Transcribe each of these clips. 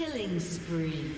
Killing spree.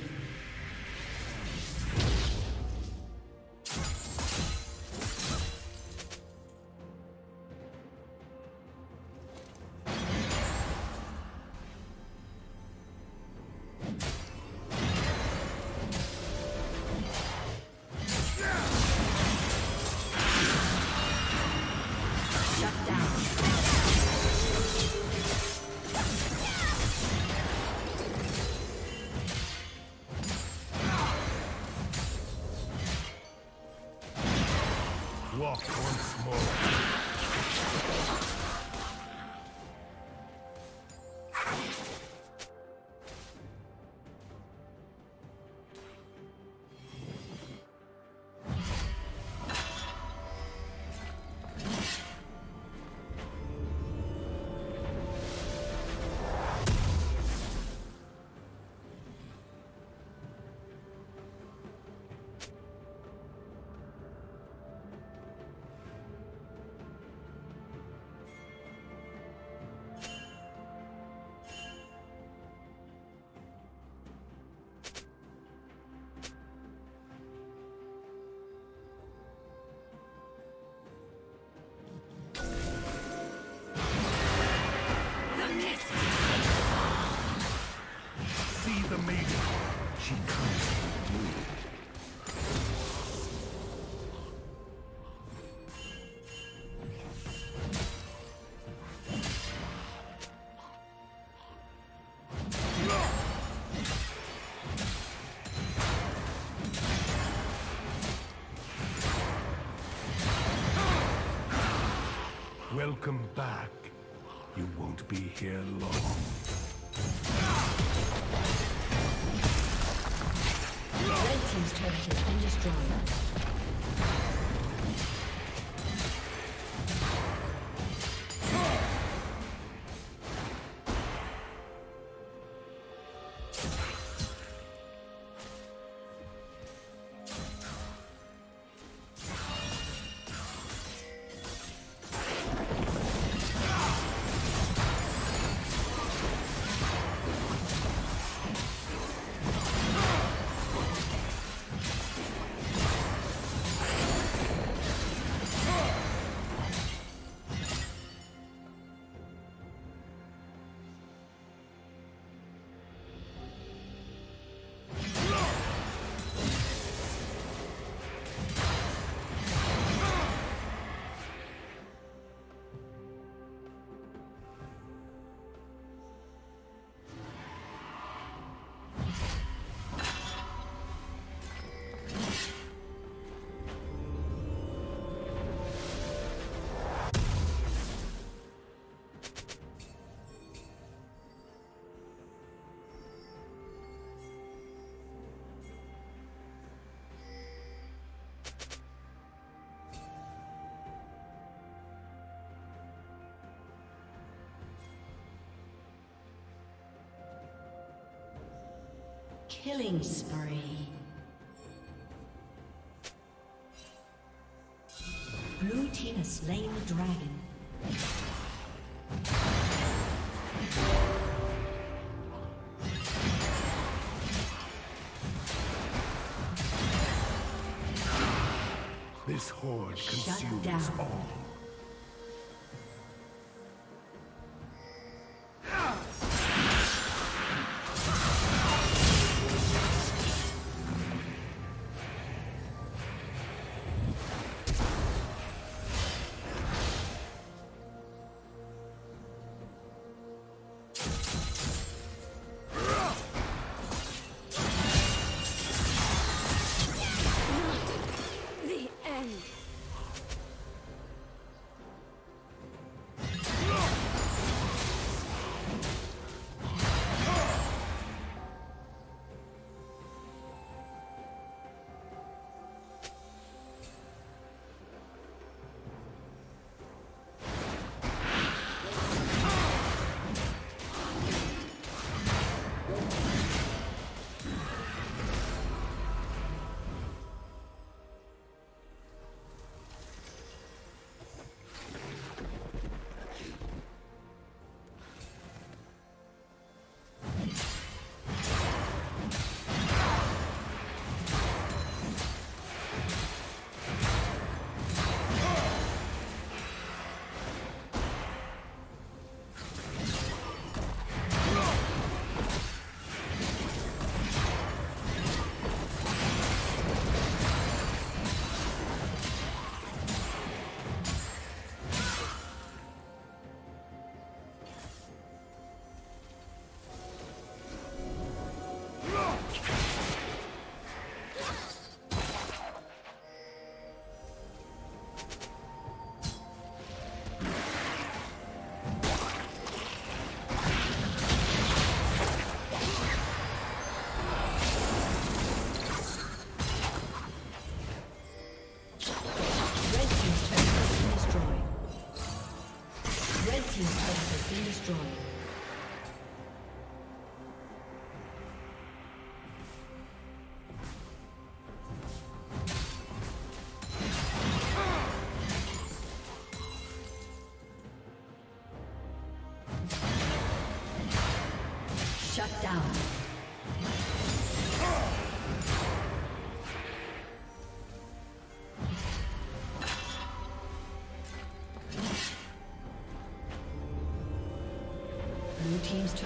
Welcome back. You won't be here long. Red team's turret has been destroyed. Killing spree. Blue team has slain the dragon. This horde consumes all.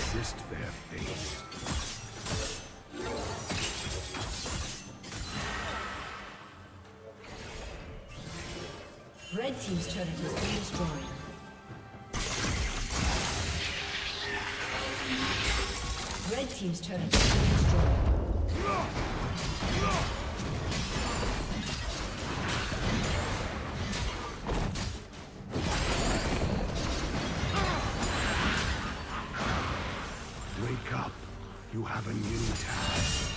Destroy. Red team's turret has been destroyed. Red team's turret has been destroyed. Wake up. You have a new task.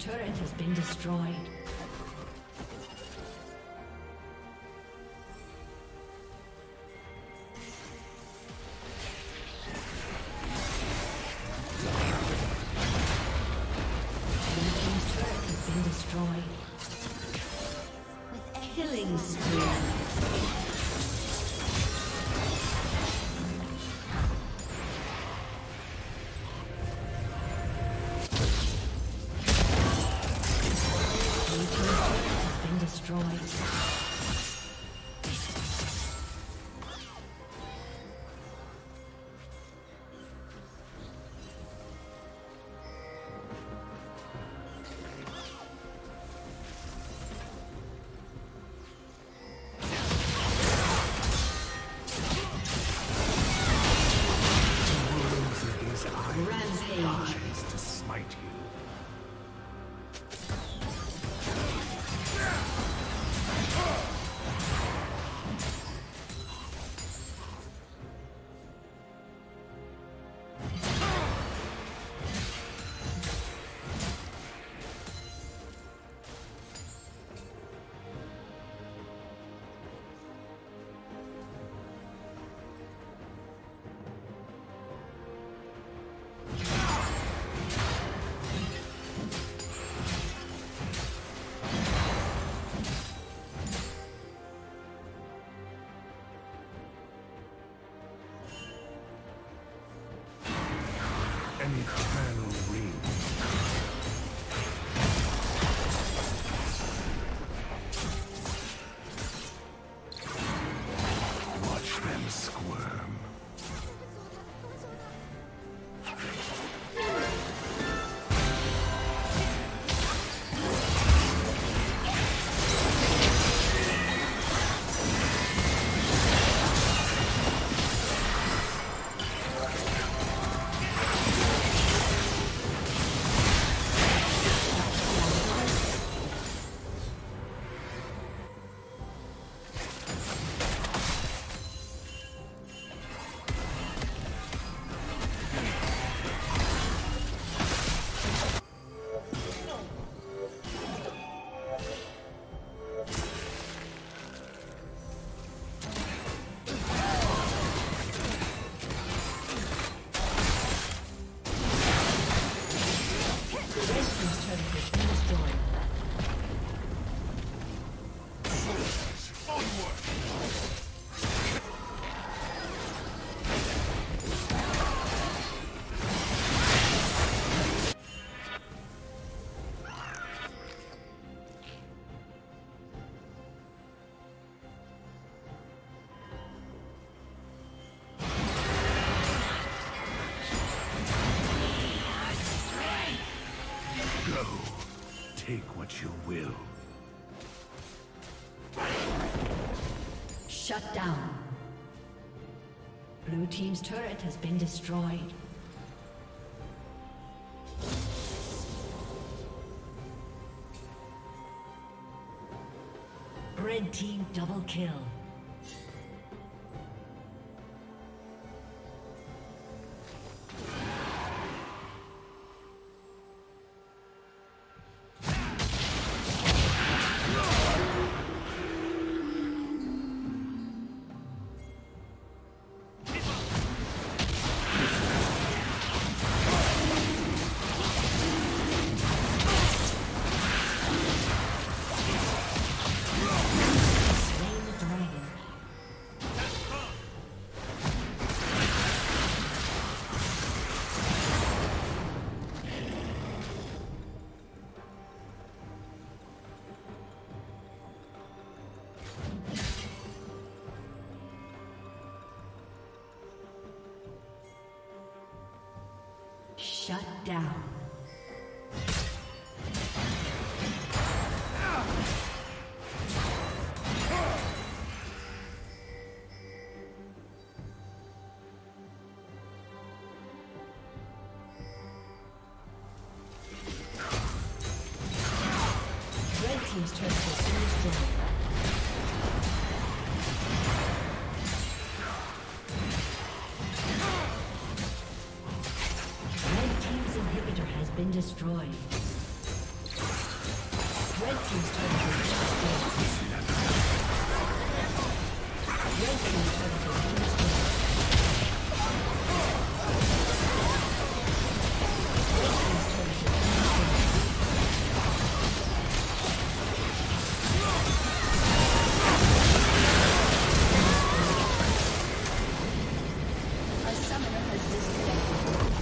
Turret has been destroyed. Killing spree. destroyed. Take what you will. Shut down. Blue team's turret has been destroyed. Red team double kill. Shut down. Destroyed. Red team's turret has been destroyed. Red team's turret has been destroyed. Red team's turret has been destroyed. A summoner has disconnected.